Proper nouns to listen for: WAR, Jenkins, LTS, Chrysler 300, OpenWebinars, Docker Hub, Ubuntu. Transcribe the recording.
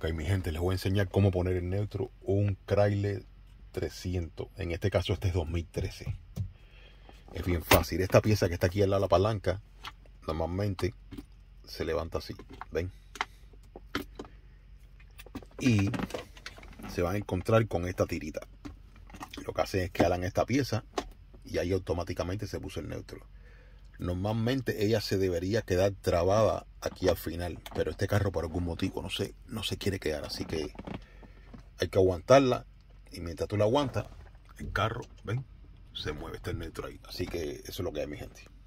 Ok, mi gente, les voy a enseñar cómo poner en neutro un Chrysler 300. En este caso, este es 2013. Es bien fácil. Esta pieza que está aquí al lado de la palanca, normalmente se levanta así. ¿Ven? Y se van a encontrar con esta tirita. Lo que hacen es que alan esta pieza y ahí automáticamente se puso el neutro. Normalmente ella se debería quedar trabada aquí al final, pero este carro por algún motivo no se quiere quedar, así que hay que aguantarla, y mientras tú la aguantas, el carro, ven, se mueve, está el neutro ahí. Así que eso es lo que hay, mi gente.